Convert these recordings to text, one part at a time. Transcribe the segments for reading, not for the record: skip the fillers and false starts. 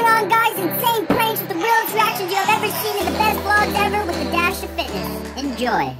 going on, guys? Insane pranks with the realest reactions you have ever seen and the best vlogs ever with a dash of fitness. Enjoy.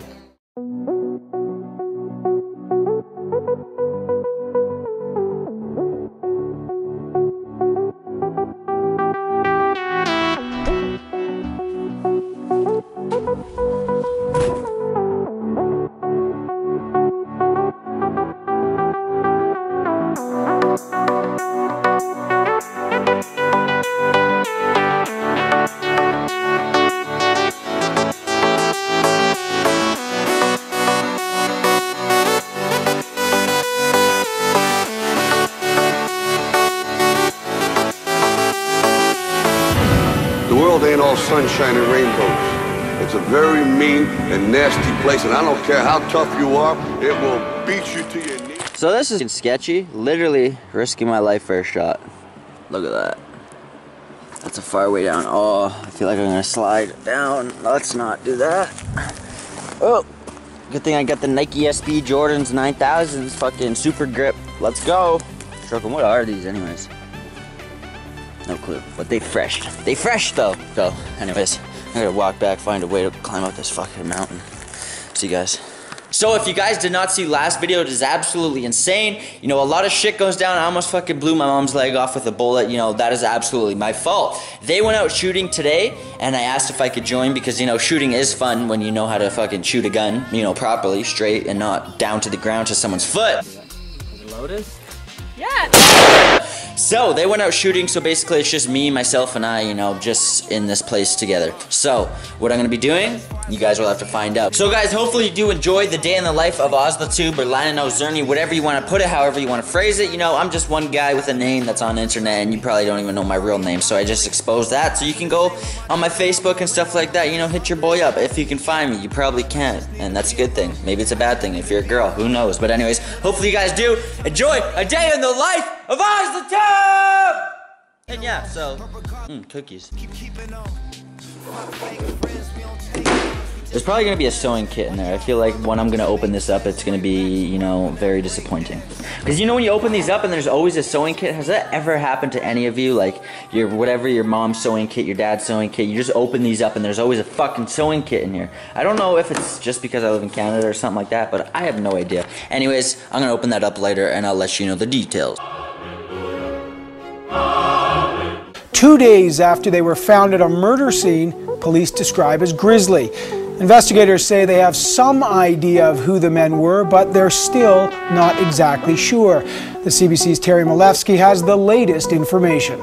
The world ain't all sunshine and rainbows. It's a very mean and nasty place, and I don't care how tough you are, it will beat you to your knees. So this is sketchy, literally risking my life for a shot. Look at that. That's a far way down. Oh, I feel like I'm gonna slide down. Let's not do that. Oh, good thing I got the Nike SB Jordans 9000s fucking super grip. Let's go. Truckin', what are these anyways? No clue, but they fresh. They fresh though. So, anyways, I gotta walk back, find a way to climb up this fucking mountain. See you guys. So if you guys did not see last video, it is absolutely insane. You know, a lot of shit goes down. I almost fucking blew my mom's leg off with a bullet. You know, that is absolutely my fault. They went out shooting today, and I asked if I could join because, you know, shooting is fun when you know how to fucking shoot a gun, you know, properly, straight, and not down to the ground to someone's foot. Is it loaded? Yeah. So they went out shooting, so basically it's just me, myself, and I, you know, just in this place together. So what I'm gonna be doing, you guys will have to find out. So guys, hopefully you do enjoy the day in the life of OzlaTube or Landon Ozirny, whatever you wanna put it, however you wanna phrase it. You know, I'm just one guy with a name that's on the internet, and you probably don't even know my real name, so I just exposed that. So you can go on my Facebook and stuff like that, you know, hit your boy up. If you can find me, you probably can't, and that's a good thing. Maybe it's a bad thing if you're a girl, who knows? But anyways, hopefully you guys do enjoy a day in the life of OzlaTube! And yeah, so, cookies. There's probably gonna be a sewing kit in there. I feel like when I'm gonna open this up, it's gonna be, you know, very disappointing. Because you know when you open these up and there's always a sewing kit? Has that ever happened to any of you? Like, your whatever, your mom's sewing kit, your dad's sewing kit, you just open these up and there's always a fucking sewing kit in here. I don't know if it's just because I live in Canada or something like that, but I have no idea. Anyways, I'm gonna open that up later and I'll let you know the details. 2 days after they were found at a murder scene police describe as grisly. Investigators say they have some idea of who the men were, but they're still not exactly sure. The CBC's Terry Malevsky has the latest information.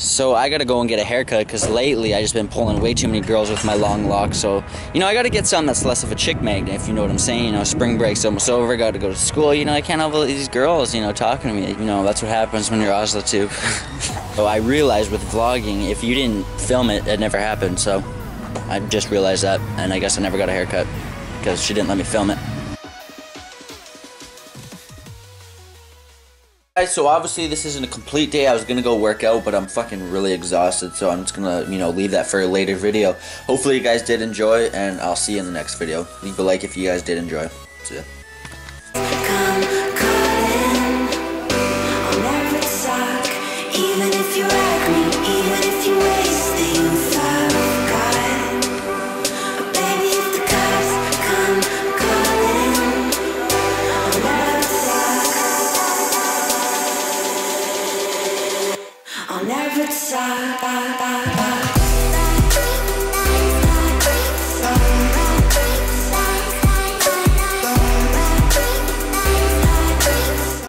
So I gotta go and get a haircut because lately I just been pulling way too many girls with my long locks. So, you know, I gotta get something that's less of a chick magnet, if you know what I'm saying. You know, spring break's almost over, gotta go to school. You know, I can't have all these girls, you know, talking to me. You know, that's what happens when you're OzlaTube. So I realized with vlogging, if you didn't film it, it never happened. So I just realized that, and I guess I never got a haircut because she didn't let me film it. So obviously this isn't a complete day. I was gonna go work out, but I'm fucking really exhausted, so I'm just gonna, you know, leave that for a later video. Hopefully you guys did enjoy, and I'll see you in the next video. Leave a like if you guys did enjoy. See ya.